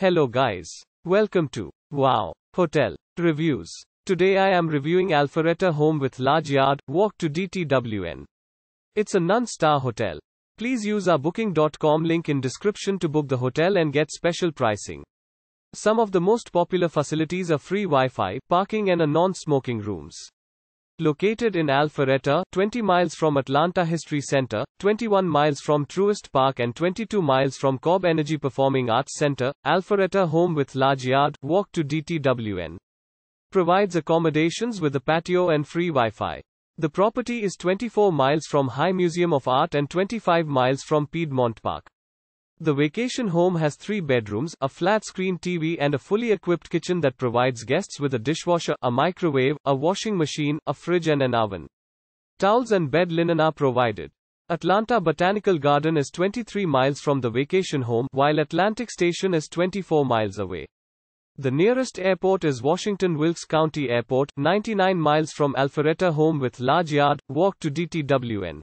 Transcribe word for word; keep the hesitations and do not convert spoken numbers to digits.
Hello guys. Welcome to Wow Hotel Reviews. Today I am reviewing Alpharetta home with large yard, walk to D T W N. It's a non-star hotel. Please use our booking dot com link in description to book the hotel and get special pricing. Some of the most popular facilities are free Wi-Fi, parking and a non-smoking rooms. Located in Alpharetta, twenty miles from Atlanta History Center, twenty-one miles from Truist Park and twenty-two miles from Cobb Energy Performing Arts Center, Alpharetta home with large yard, walk to D T W N. Provides accommodations with a patio and free Wi-Fi. The property is twenty-four miles from High Museum of Art and twenty-five miles from Piedmont Park. The vacation home has three bedrooms, a flat-screen T V and a fully equipped kitchen that provides guests with a dishwasher, a microwave, a washing machine, a fridge and an oven. Towels and bed linen are provided. Atlanta Botanical Garden is twenty-three miles from the vacation home, while Atlantic Station is twenty-four miles away. The nearest airport is Washington-Wilkes County Airport, ninety-nine miles from Alpharetta home with large yard, walk to D T W N.